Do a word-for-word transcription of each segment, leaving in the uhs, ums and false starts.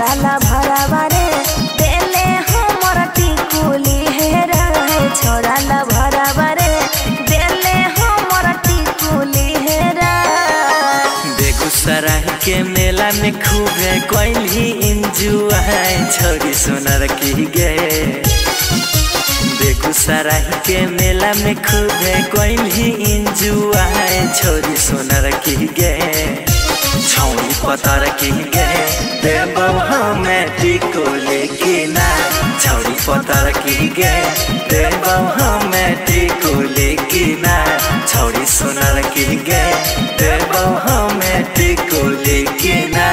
जाला भरा बारे देले हो मोरा टिकुली हेरा है छोरा ला भरा बारे देले हो मोरा टिकुली हेरा। बेगूसराय के मेला में खूब है कोइली इंजुआय छोरी सोनर की गे। बेगूसराय के मेला में खूब है कोइली इंजुआय छोरी सोनर की गे। छौनी पतर की गे देबव हमें टिकोली की ना। छौनी पतर की गे देबव हमें टिकोली की ना। छौनी सोनर की गे देबव हमें टिकोली की ना।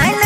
I